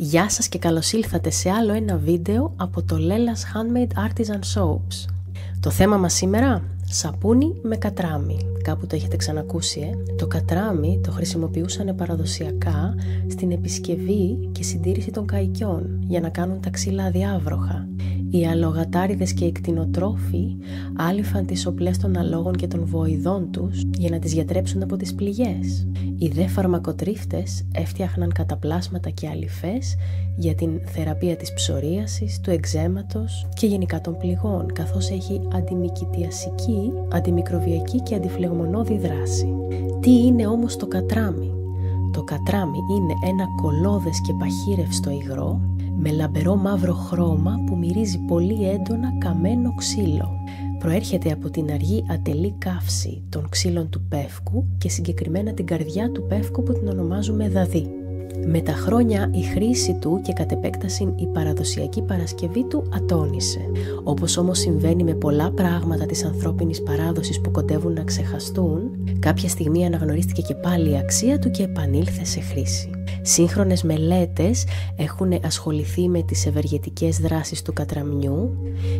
Γεια σας και καλώς ήλθατε σε άλλο ένα βίντεο από το Lela's Handmade Artisan Soaps. Το θέμα μας σήμερα, σαπούνι με κατράμι. Κάπου το έχετε ξανακούσει, Το κατράμι το χρησιμοποιούσαν παραδοσιακά στην επισκευή και συντήρηση των καϊκιών για να κάνουν τα ξύλα διάβροχα. Οι αλογατάριδες και οι κτηνοτρόφοι άλυφαν τις οπλές των αλόγων και των βοηδών τους για να τις γιατρέψουν από τις πληγές. Οι δε φαρμακοτρίφτες έφτιαχναν καταπλάσματα και αλυφές για την θεραπεία της ψωρίασης, του εκζέματος και γενικά των πληγών, καθώς έχει αντιμικητιασική, αντιμικροβιακή και αντιφλεγμονώδη δράση. Τι είναι όμως το κατράμι? Το κατράμι είναι ένα κολώδες και παχύρευστο υγρό με λαμπερό μαύρο χρώμα που μυρίζει πολύ έντονα καμένο ξύλο. Προέρχεται από την αργή ατελή καύση των ξύλων του πεύκου και συγκεκριμένα την καρδιά του πεύκου που την ονομάζουμε δαδί. Με τα χρόνια η χρήση του και κατ' επέκταση η παραδοσιακή παρασκευή του ατώνησε. Όπως όμως συμβαίνει με πολλά πράγματα της ανθρώπινης παράδοσης που κοντεύουν να ξεχαστούν, κάποια στιγμή αναγνωρίστηκε και πάλι η αξία του και επανήλθε σε χρήση. Σύγχρονες μελέτες έχουν ασχοληθεί με τις ευεργετικές δράσεις του κατραμιού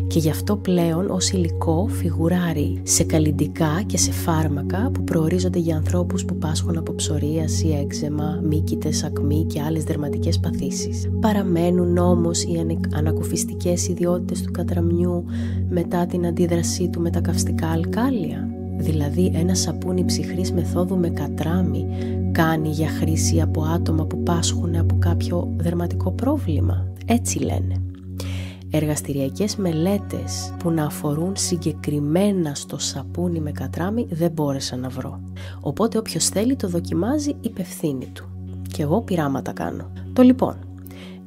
και γι' αυτό πλέον ως υλικό φιγουράρει σε καλλυντικά και σε φάρμακα που προορίζονται για ανθρώπους που πάσχουν από ψωρίαση, έξαιμα, μύκητες, ακμή και άλλες δερματικές παθήσεις. Παραμένουν όμως οι ανακουφιστικές ιδιότητες του κατραμιού μετά την αντίδρασή του με τα καυστικά αλκάλια. Δηλαδή ένα σαπούνι ψυχρής μεθόδου με κατράμι κάνει για χρήση από άτομα που πάσχουν από κάποιο δερματικό πρόβλημα. Έτσι λένε. Εργαστηριακές μελέτες που να αφορούν συγκεκριμένα στο σαπούνι με κατράμι δεν μπόρεσα να βρω. Οπότε όποιος θέλει το δοκιμάζει υπευθύνη του. Και εγώ πειράματα κάνω.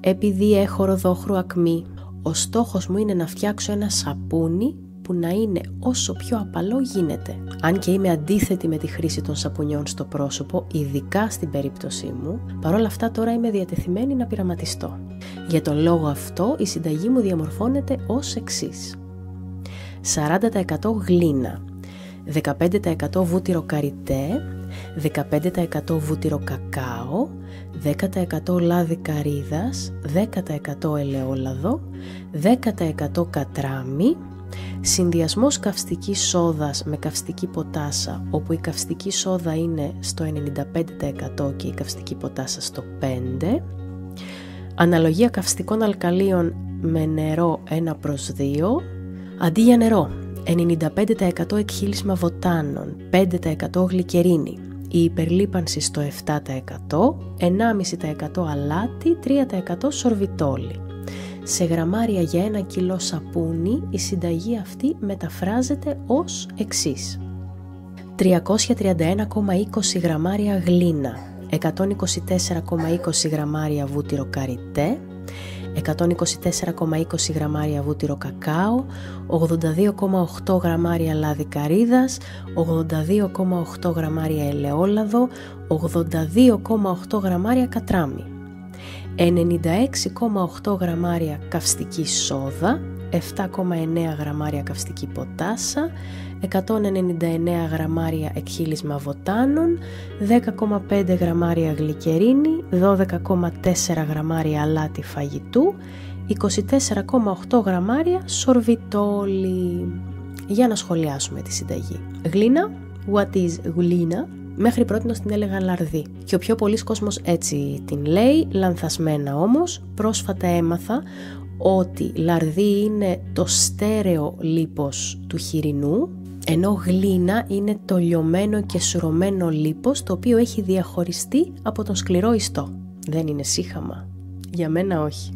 Επειδή έχω ροδόχρου ακμή, ο στόχος μου είναι να φτιάξω ένα σαπούνι που να είναι όσο πιο απαλό γίνεται. Αν και είμαι αντίθετη με τη χρήση των σαπουνιών στο πρόσωπο, ειδικά στην περίπτωσή μου, παρόλα αυτά τώρα είμαι διατεθειμένη να πειραματιστώ. Για τον λόγο αυτό η συνταγή μου διαμορφώνεται ως εξής: 40% γλίνα, 15% βούτυρο καριτέ, 15% βούτυρο κακάο, 10% λάδι καρύδας, 10% ελαιόλαδο, 10% κατράμι, συνδυασμός καυστικής σόδας με καυστική ποτάσα, όπου η καυστική σόδα είναι στο 95% και η καυστική ποτάσα στο 5%, αναλογία καυστικών αλκαλίων με νερό 1:2, αντί για νερό 95% εκχύλισμα βοτάνων, 5% γλυκερίνη, η υπερλίπανση στο 7%, 1,5% αλάτι, 3% σορβιτόλι. Σε γραμμάρια για 1 κιλό σαπούνι η συνταγή αυτή μεταφράζεται ως εξής: 331,20 γραμμάρια γλίνα, 124,20 γραμμάρια βούτυρο καριτέ, 124,20 γραμμάρια βούτυρο κακάο, 82,8 γραμμάρια λάδι καρύδας, 82,8 γραμμάρια ελαιόλαδο, 82,8 γραμμάρια κατράμι, 96,8 γραμμάρια καυστική σόδα, 7,9 γραμμάρια καυστική ποτάσα, 199 γραμμάρια εκχύλισμα βοτάνων, 10,5 γραμμάρια γλυκερίνη, 12,4 γραμμάρια αλάτι φαγητού, 24,8 γραμμάρια σορβιτόλι. Για να σχολιάσουμε τη συνταγή. Γλίνα, what is γλίνα? Μέχρι πρότινος την έλεγα λαρδί και ο πιο πολλής κόσμος έτσι την λέει, λανθασμένα όμως. Πρόσφατα έμαθα ότι λαρδί είναι το στέρεο λίπος του χοιρινού, ενώ γλίνα είναι το λιωμένο και σουρωμένο λίπος το οποίο έχει διαχωριστεί από τον σκληρό ιστό. Δεν είναι σύχαμα? Για μένα όχι.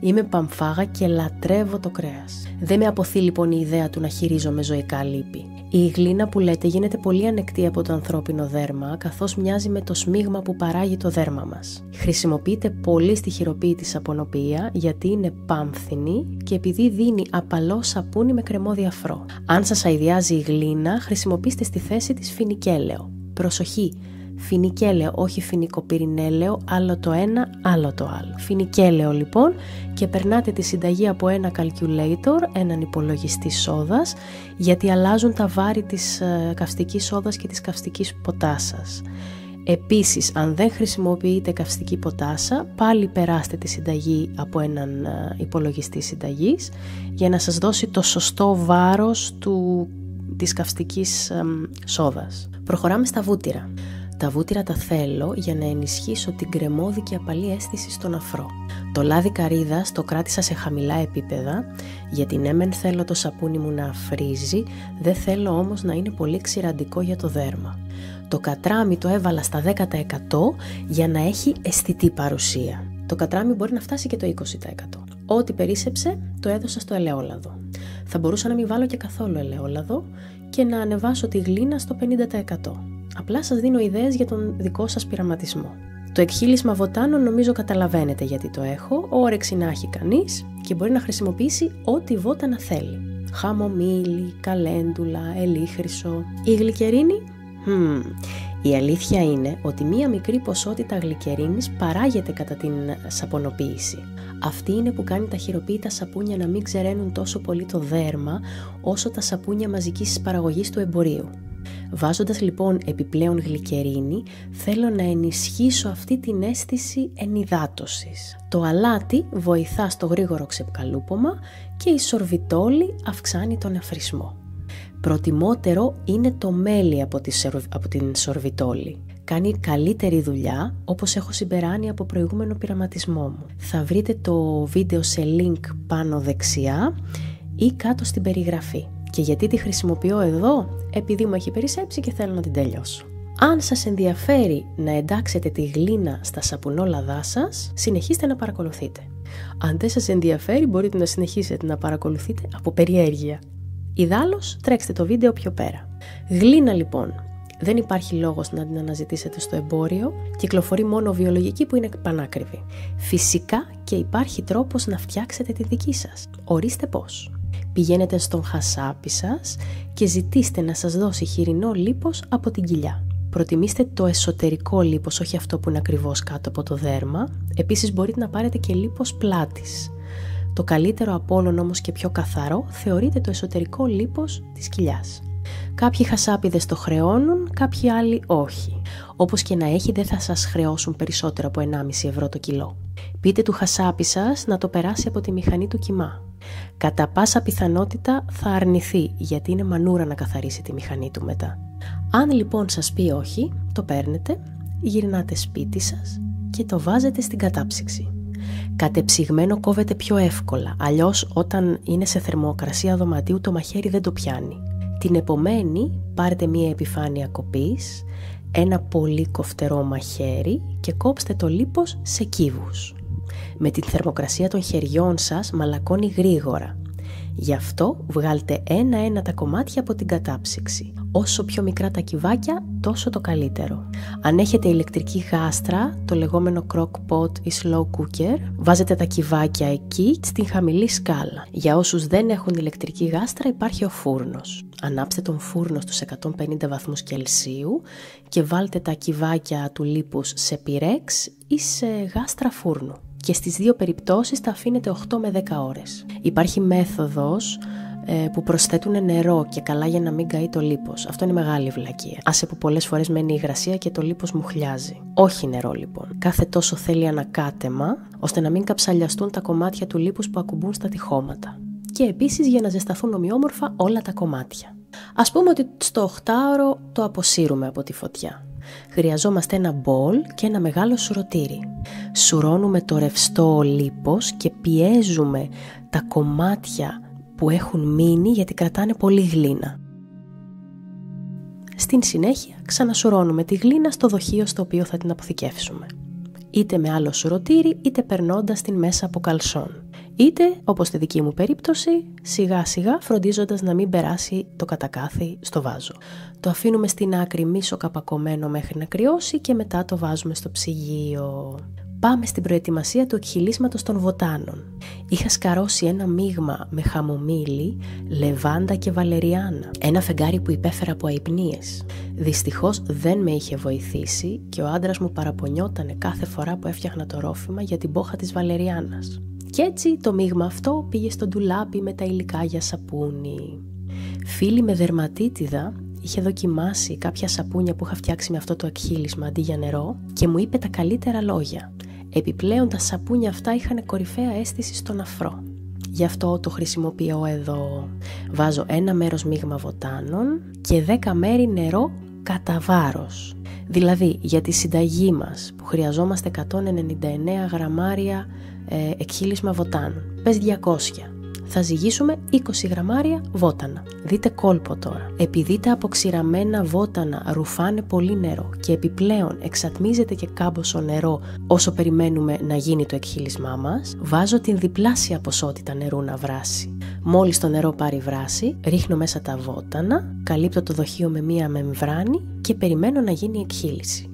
Είμαι παμφάγα και λατρεύω το κρέας. Δεν με αποθεί λοιπόν η ιδέα του να χειρίζομαι ζωικά λίπη. Η γλίνα που λέτε γίνεται πολύ ανεκτή από το ανθρώπινο δέρμα, καθώς μοιάζει με το σμίγμα που παράγει το δέρμα μας. Χρησιμοποιείται πολύ στη χειροποίητη σαπονοποιία γιατί είναι πάμφθινη και επειδή δίνει απαλό σαπούνι με κρεμόδι αφρό. Αν σας αηδιάζει η γλίνα, χρησιμοποιήστε στη θέση της φινικέλαιο. Προσοχή! Φινικέλαιο, όχι φινικοπυρηνέλαιο, άλλο το ένα, άλλο το άλλο. Φινικέλαιο λοιπόν, και περνάτε τη συνταγή από ένα calculator, έναν υπολογιστή σόδας, γιατί αλλάζουν τα βάρη της καυστικής σόδας και της καυστικής ποτάσας. Επίσης, αν δεν χρησιμοποιείτε καυστική ποτάσα, πάλι περάστε τη συνταγή από έναν υπολογιστή συνταγής για να σας δώσει το σωστό βάρος της καυστικής σόδας. Προχωράμε στα βούτυρα. Τα βούτυρα τα θέλω για να ενισχύσω την κρεμώδη και απαλή αίσθηση στον αφρό. Το λάδι καρύδας το κράτησα σε χαμηλά επίπεδα, γιατί ναι μεν θέλω το σαπούνι μου να αφρίζει, δεν θέλω όμως να είναι πολύ ξηραντικό για το δέρμα. Το κατράμι το έβαλα στα 10% για να έχει αισθητή παρουσία. Το κατράμι μπορεί να φτάσει και το 20%. Ό,τι περίσσεψε το έδωσα στο ελαιόλαδο. Θα μπορούσα να μην βάλω και καθόλου ελαιόλαδο και να ανεβάσω τη γλίνα στο 50%. Απλά σας δίνω ιδέες για τον δικό σας πειραματισμό. Το εκχύλισμα βοτάνων νομίζω καταλαβαίνετε γιατί το έχω, όρεξη να έχει κανείς και μπορεί να χρησιμοποιήσει ό,τι βότανα θέλει. Χαμομήλι, καλέντουλα, ελίχρυσο. Η γλυκερίνη? Η αλήθεια είναι ότι μία μικρή ποσότητα γλυκερίνης παράγεται κατά την σαπωνοποίηση. Αυτή είναι που κάνει τα χειροποίητα σαπούνια να μην ξεραίνουν τόσο πολύ το δέρμα όσο τα σαπούνια μαζικής παραγωγής του εμπορίου. Βάζοντας λοιπόν επιπλέον γλυκερίνη, θέλω να ενισχύσω αυτή την αίσθηση ενυδάτωσης. Το αλάτι βοηθά στο γρήγορο ξεπκαλούπομα και η σορβιτόλη αυξάνει τον αφρισμό. Προτιμότερο είναι το μέλι από την σορβιτόλη. Κάνει καλύτερη δουλειά, όπως έχω συμπεράνει από προηγούμενο πειραματισμό μου. Θα βρείτε το βίντεο σε link πάνω δεξιά ή κάτω στην περιγραφή. Και γιατί τη χρησιμοποιώ εδώ? Επειδή μου έχει περισσέψει και θέλω να την τελειώσω. Αν σας ενδιαφέρει να εντάξετε τη γλίνα στα σαπουνόλαδά σας, συνεχίστε να παρακολουθείτε. Αν δεν σας ενδιαφέρει, μπορείτε να συνεχίσετε να παρακολουθείτε από περιέργεια. Ιδάλλως, τρέξτε το βίντεο πιο πέρα. Γλίνα λοιπόν. Δεν υπάρχει λόγος να την αναζητήσετε στο εμπόριο. Κυκλοφορεί μόνο βιολογική που είναι πανάκριβη. Φυσικά και υπάρχει τρόπος να φτιάξετε τη δική σας. Ορίστε πώς. Πηγαίνετε στον χασάπι σας και ζητήστε να σας δώσει χοιρινό λίπος από την κοιλιά. Προτιμήστε το εσωτερικό λίπος, όχι αυτό που είναι ακριβώς κάτω από το δέρμα. Επίσης μπορείτε να πάρετε και λίπος πλάτης. Το καλύτερο από όλων όμως και πιο καθαρό θεωρείται το εσωτερικό λίπος της κοιλιάς. Κάποιοι χασάπιδες το χρεώνουν, κάποιοι άλλοι όχι. Όπως και να έχει, δεν θα σας χρεώσουν περισσότερο από 1,5 ευρώ το κιλό. Πείτε του χασάπι σας να το περάσει από τη μηχανή του κιμά. Κατά πάσα πιθανότητα θα αρνηθεί, γιατί είναι μανούρα να καθαρίσει τη μηχανή του μετά. Αν λοιπόν σας πει όχι, το παίρνετε, γυρνάτε σπίτι σας και το βάζετε στην κατάψυξη. Κατεψυγμένο κόβεται πιο εύκολα, αλλιώς όταν είναι σε θερμοκρασία δωματίου το μαχαίρι δεν το πιάνει. Την επομένη πάρετε μία επιφάνεια κοπής, ένα πολύ κοφτερό μαχαίρι και κόψτε το λίπος σε κύβους. Με την θερμοκρασία των χεριών σας μαλακώνει γρήγορα. Γι' αυτό βγάλτε ένα-ένα τα κομμάτια από την κατάψυξη. Όσο πιο μικρά τα κυβάκια, τόσο το καλύτερο. Αν έχετε ηλεκτρική γάστρα, το λεγόμενο crock pot ή slow cooker, βάζετε τα κυβάκια εκεί στην χαμηλή σκάλα. Για όσους δεν έχουν ηλεκτρική γάστρα υπάρχει ο φούρνος. Ανάψτε τον φούρνο στους 150 βαθμούς Κελσίου και βάλτε τα κυβάκια του λίπους σε πυρέξ ή σε γάστρα φούρνου. Και στις δύο περιπτώσεις τα αφήνετε 8 με 10 ώρες. Υπάρχει μέθοδος που προσθέτουν νερό και καλά για να μην καεί το λίπος. Αυτό είναι μεγάλη βλακεία. Άσε που πολλές φορές μένει υγρασία και το λίπος μουχλιάζει. Όχι νερό λοιπόν. Κάθε τόσο θέλει ανακάτεμα, ώστε να μην καψαλιαστούν τα κομμάτια του λίπους που ακουμπούν στα τυχώματα. Και επίσης για να ζεσταθούν ομοιόμορφα όλα τα κομμάτια. Ας πούμε ότι στο 8ωρο το αποσύρουμε από τη φωτιά. Χρειαζόμαστε ένα μπολ και ένα μεγάλο σουρωτήρι. Σουρώνουμε το ρευστό λίπος και πιέζουμε τα κομμάτια που έχουν μείνει γιατί κρατάνε πολύ γλίνα. Στην συνέχεια ξανασουρώνουμε τη γλίνα στο δοχείο στο οποίο θα την αποθηκεύσουμε. Είτε με άλλο σουρωτήρι, είτε περνώντας την μέσα από καλσόν. Είτε, όπως στη δική μου περίπτωση, σιγά σιγά φροντίζοντας να μην περάσει το κατακάθι στο βάζο. Το αφήνουμε στην άκρη μισοκαπακωμένο μέχρι να κρυώσει και μετά το βάζουμε στο ψυγείο. Πάμε στην προετοιμασία του εκχυλίσματος των βοτάνων. Είχα σκαρώσει ένα μείγμα με χαμομήλι, λεβάντα και βαλεριάνα. Ένα φεγγάρι που υπέφερα από αϊπνίες. Δυστυχώς δεν με είχε βοηθήσει και ο άντρας μου παραπονιότανε κάθε φορά που έφτιαχνα το ρόφημα για την μπόχα της βαλεριάνας. Κι έτσι το μείγμα αυτό πήγε στο ντουλάπι με τα υλικά για σαπούνι. Φίλοι με δερματίτιδα είχε δοκιμάσει κάποια σαπούνια που είχα φτιάξει με αυτό το εκχύλισμα αντί για νερό και μου είπε τα καλύτερα λόγια. Επιπλέον τα σαπούνια αυτά είχαν κορυφαία αίσθηση στον αφρό. Γι' αυτό το χρησιμοποιώ εδώ. Βάζω 1 μέρος μείγμα βοτάνων και 10 μέρη νερό κατά βάρος. Δηλαδή για τη συνταγή μας που χρειαζόμαστε 199 γραμμάρια εκχύλισμα βοτάνων. Πες 200. Θα ζυγίσουμε 20 γραμμάρια βότανα. Δείτε κόλπο τώρα. Επειδή τα αποξηραμένα βότανα ρουφάνε πολύ νερό και επιπλέον εξατμίζεται και κάμποσο νερό όσο περιμένουμε να γίνει το εκχύλισμά μας, βάζω την διπλάσια ποσότητα νερού να βράσει. Μόλις το νερό πάρει βράση, ρίχνω μέσα τα βότανα, καλύπτω το δοχείο με μία μεμβράνη και περιμένω να γίνει η εκχύλιση.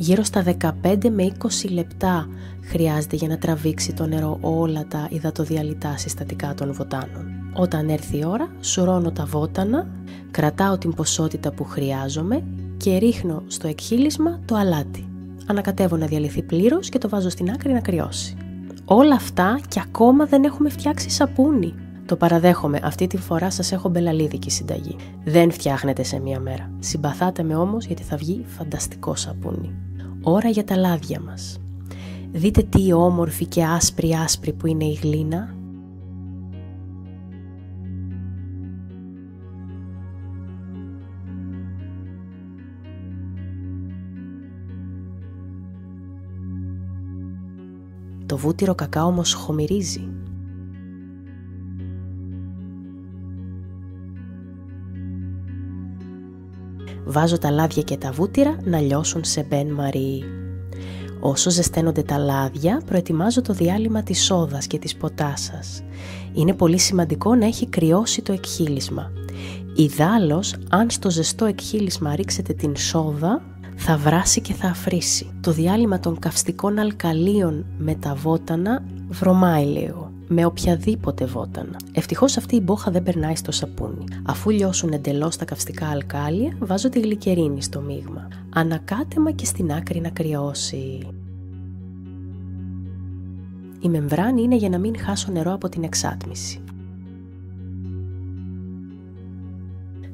Γύρω στα 15 με 20 λεπτά χρειάζεται για να τραβήξει το νερό όλα τα υδατοδιαλυτά συστατικά των βοτάνων. Όταν έρθει η ώρα, σουρώνω τα βότανα, κρατάω την ποσότητα που χρειάζομαι και ρίχνω στο εκχύλισμα το αλάτι. Ανακατεύω να διαλυθεί πλήρως και το βάζω στην άκρη να κρυώσει. Όλα αυτά και ακόμα δεν έχουμε φτιάξει σαπούνι. Το παραδέχομαι, αυτή τη φορά σας έχω μπελαλίδικη συνταγή. Δεν φτιάχνετε σε μία μέρα. Συμπαθάτε με όμως γιατί θα βγει φανταστικό σαπούνι. Ώρα για τα λάδια μας. Δείτε τι όμορφη και άσπρη που είναι η γλίνα. Το βούτυρο κακάο όμως χομυρίζει. Βάζω τα λάδια και τα βούτυρα να λιώσουν σε μπεν μαρί. Όσο ζεσταίνονται τα λάδια, προετοιμάζω το διάλειμμα της σόδας και της ποτάσας. Είναι πολύ σημαντικό να έχει κρυώσει το εκχύλισμα. Ιδάλλως, αν στο ζεστό εκχύλισμα ρίξετε την σόδα, θα βράσει και θα αφρίσει. Το διάλειμμα των καυστικών αλκαλίων με τα βότανα βρωμάει λίγο. Με οποιαδήποτε βότανα. Ευτυχώς αυτή η μπόχα δεν περνάει στο σαπούνι. Αφού λιώσουν εντελώς τα καυστικά αλκάλια, βάζω τη γλυκερίνη στο μείγμα. Ανακάτεμα και στην άκρη να κρυώσει. Η μεμβράνη είναι για να μην χάσω νερό από την εξάτμιση.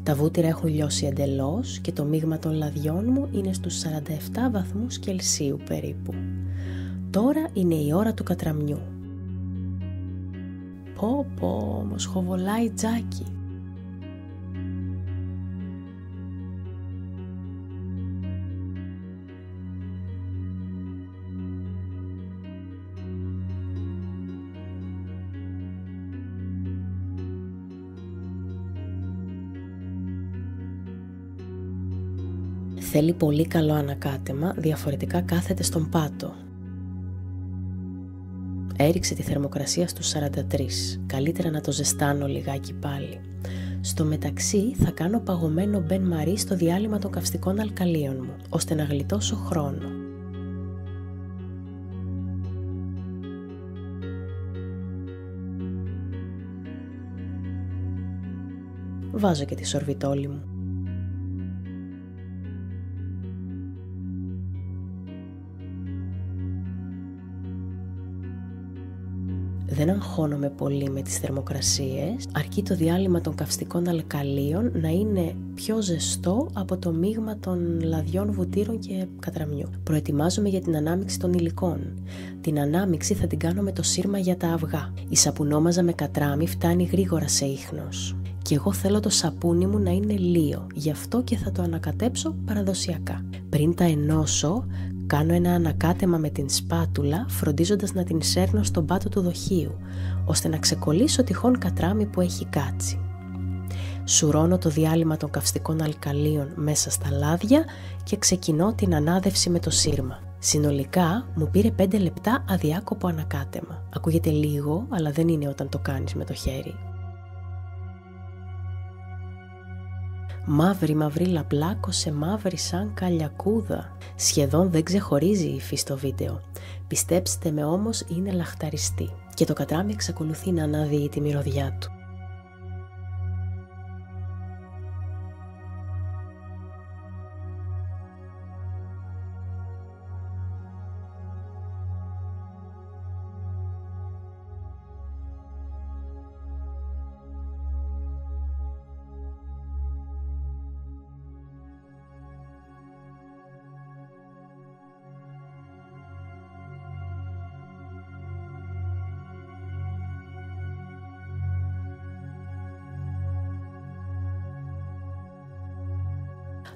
Τα βούτυρα έχουν λιώσει εντελώς και το μείγμα των λαδιών μου είναι στους 47 βαθμούς Κελσίου περίπου. Τώρα είναι η ώρα του κατραμιού. Πω πω, όμως χοβολάει τζάκι. Θέλει πολύ καλό ανακάτεμα, διαφορετικά κάθεται στον πάτο. Έριξε τη θερμοκρασία στους 43. Καλύτερα να το ζεστάνω λιγάκι πάλι. Στο μεταξύ θα κάνω παγωμένο μπεν μαρί στο διάλειμμα των καυστικών αλκαλίων μου, ώστε να γλιτώσω χρόνο. Βάζω και τη σορβιτόλη μου. Δεν αγχώνομαι πολύ με τις θερμοκρασίες, αρκεί το διάλειμμα των καυστικών αλκαλίων να είναι πιο ζεστό από το μείγμα των λαδιών, βουτύρων και κατραμιού. Προετοιμάζομαι για την ανάμιξη των υλικών. Την ανάμιξη θα την κάνω με το σύρμα για τα αυγά. Η σαπουνόμαζα με κατράμι φτάνει γρήγορα σε ίχνος. Και εγώ θέλω το σαπούνι μου να είναι λίο, γι' αυτό και θα το ανακατέψω παραδοσιακά. Πριν τα ενώσω, κάνω ένα ανακάτεμα με την σπάτουλα, φροντίζοντας να την σέρνω στον πάτο του δοχείου, ώστε να ξεκολλήσω τυχόν κατράμι που έχει κάτσει. Σουρώνω το διάλειμμα των καυστικών αλκαλίων μέσα στα λάδια και ξεκινώ την ανάδευση με το σύρμα. Συνολικά μου πήρε 5 λεπτά αδιάκοπο ανακάτεμα. Ακούγεται λίγο, αλλά δεν είναι όταν το κάνεις με το χέρι. Μαύρη λαπλάκωσε, μαύρη σαν καλιακούδα. Σχεδόν δεν ξεχωρίζει η υφή στο βίντεο. Πιστέψτε με όμως, είναι λαχταριστή. Και το κατράμι εξακολουθεί να αναδύει τη μυρωδιά του.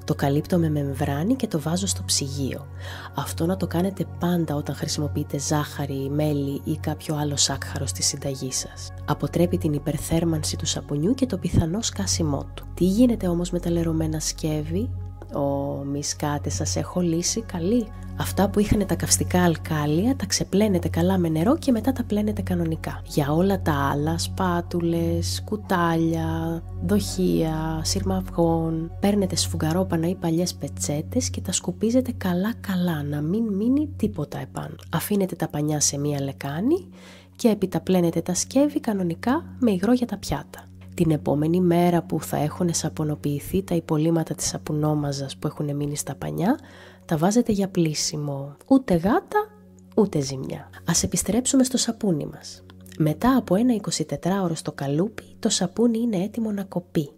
Το καλύπτω με μεμβράνη και το βάζω στο ψυγείο. Αυτό να το κάνετε πάντα όταν χρησιμοποιείτε ζάχαρη, μέλι ή κάποιο άλλο σάκχαρο στη συνταγή σας. Αποτρέπει την υπερθέρμανση του σαπουνιού και το πιθανό σκάσιμό του. Τι γίνεται όμως με τα λερωμένα σκεύη? Ω, μισκάτε, σας έχω λύσει καλή. Αυτά που είχαν τα καυστικά αλκάλια τα ξεπλένετε καλά με νερό και μετά τα πλένετε κανονικά. Για όλα τα άλλα, σπάτουλες, κουτάλια, δοχεία, συρμαυγών, παίρνετε σφουγγαρόπανα ή παλιές πετσέτες και τα σκουπίζετε καλά καλά, να μην μείνει τίποτα επάνω. Αφήνετε τα πανιά σε μία λεκάνη και επιταπλένετε τα σκεύη κανονικά με υγρό για τα πιάτα. Την επόμενη μέρα που θα έχουν σαπωνοποιηθεί τα υπολείμματα της σαπουνόμαζας που έχουν μείνει στα πανιά, τα βάζετε για πλύσιμο. Ούτε γάτα, ούτε ζημιά. Ας επιστρέψουμε στο σαπούνι μας. Μετά από ένα 24ωρο στο καλούπι, το σαπούνι είναι έτοιμο να κοπεί.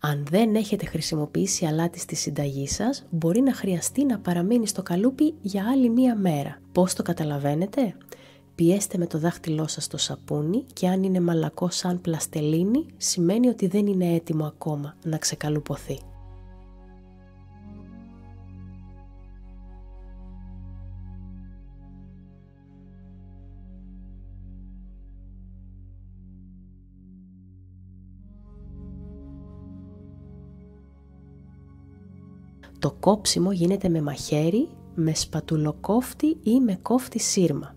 Αν δεν έχετε χρησιμοποιήσει αλάτι στη συνταγή σας, μπορεί να χρειαστεί να παραμείνει στο καλούπι για άλλη μία μέρα. Πώς το καταλαβαίνετε? Πιέστε με το δάχτυλό σας το σαπούνι και αν είναι μαλακό σαν πλαστελίνη, σημαίνει ότι δεν είναι έτοιμο ακόμα να ξεκαλουπωθεί. Το κόψιμο γίνεται με μαχαίρι, με σπατουλοκόφτη ή με κόφτη σύρμα.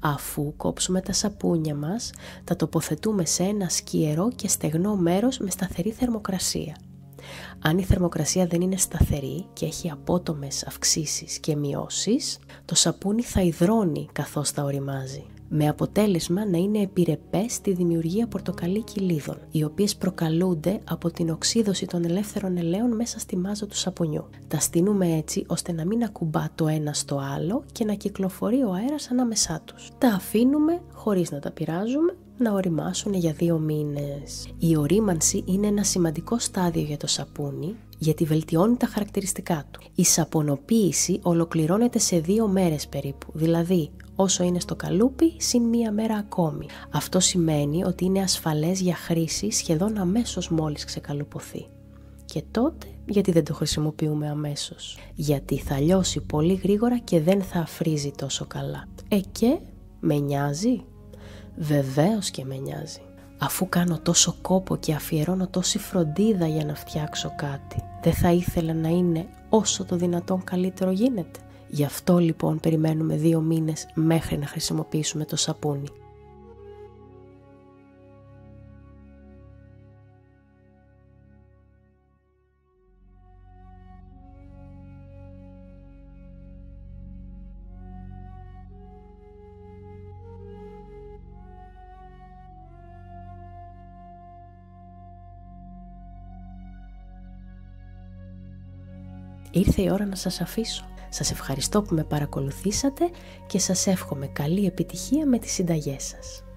Αφού κόψουμε τα σαπούνια μας, τα τοποθετούμε σε ένα σκιερό και στεγνό μέρος με σταθερή θερμοκρασία. Αν η θερμοκρασία δεν είναι σταθερή και έχει απότομες αυξήσεις και μειώσεις, το σαπούνι θα υδρώνει καθώς τα οριμάζει, με αποτέλεσμα να είναι επιρρεπές στη δημιουργία πορτοκαλί κοιλίδων, οι οποίες προκαλούνται από την οξύδωση των ελεύθερων ελαίων μέσα στη μάζα του σαπουνιού. Τα στείνουμε έτσι ώστε να μην ακουμπά το ένα στο άλλο και να κυκλοφορεί ο αέρας ανάμεσά τους. Τα αφήνουμε, χωρίς να τα πειράζουμε, να οριμάσουν για 2 μήνες. Η ορίμανση είναι ένα σημαντικό στάδιο για το σαπούνι, γιατί βελτιώνει τα χαρακτηριστικά του. Η σαπωνοποίηση ολοκληρώνεται σε 2 μέρες περίπου, δηλαδή όσο είναι στο καλούπι, συν 1 μέρα ακόμη. Αυτό σημαίνει ότι είναι ασφαλές για χρήση σχεδόν αμέσως μόλις ξεκαλουπωθεί. Και τότε, γιατί δεν το χρησιμοποιούμε αμέσως? Γιατί θα λιώσει πολύ γρήγορα και δεν θα αφρίζει τόσο καλά. Και με νοιάζει? Βεβαίως και με νοιάζει. Αφού κάνω τόσο κόπο και αφιερώνω τόση φροντίδα για να φτιάξω κάτι, δεν θα ήθελα να είναι όσο το δυνατόν καλύτερο γίνεται? Γι' αυτό λοιπόν περιμένουμε 2 μήνες μέχρι να χρησιμοποιήσουμε το σαπούνι. Ήρθε η ώρα να σας αφήσω. Σας ευχαριστώ που με παρακολουθήσατε και σας εύχομαι καλή επιτυχία με τις συνταγές σας.